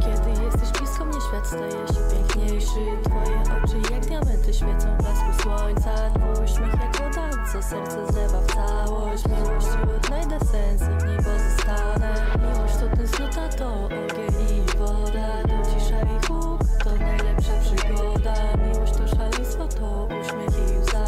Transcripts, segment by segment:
Kiedy jesteś blisko mnie, świat staje się piękniejszy. Twoje oczy jak diamenty świecą w blasku słońca. Twój uśmiech jak woda, co serce zlewa w całość. Miłości odnajdę sens i w niej pozostanę. Miłość to ten zluta, to ogień i woda. To cisza i huk, to najlepsza przygoda. Miłość to szaleństwo, to uśmiech i łza.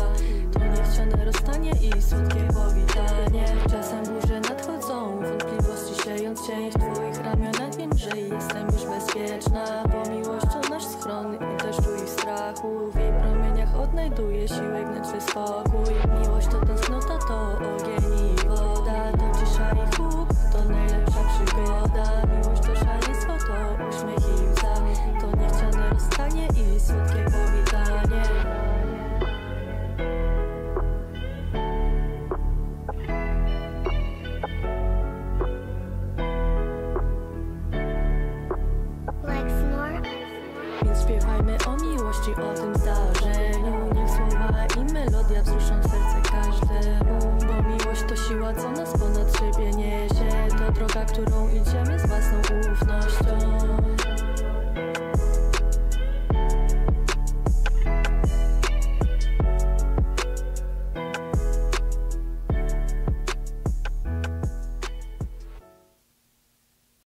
To niechciane rozstanie i słodkie powitanie. Czasem burze nadchodzą, wątpliwości siejąc cień w twoich ramionach. Wiem, że jestem już bezpieczna, bo miłość to nasz schron i deszczu i strachu. W jej promieniach odnajduję siłę, gnęczy spokój. Miłość to tęsknota, to ogień i woda. To cisza i huk, to najlepsza przygoda. Miłość to szaleństwo, to uśmiech i łza. To niechciane rozstanie i słodkie powitanie. Śpiewajmy o miłości, o tym zdarzeniu. Niech słowa i melodia wzruszą serce każdemu. Bo miłość to siła, co nas ponad siebie niesie. To droga, którą idziemy z własną ufnością.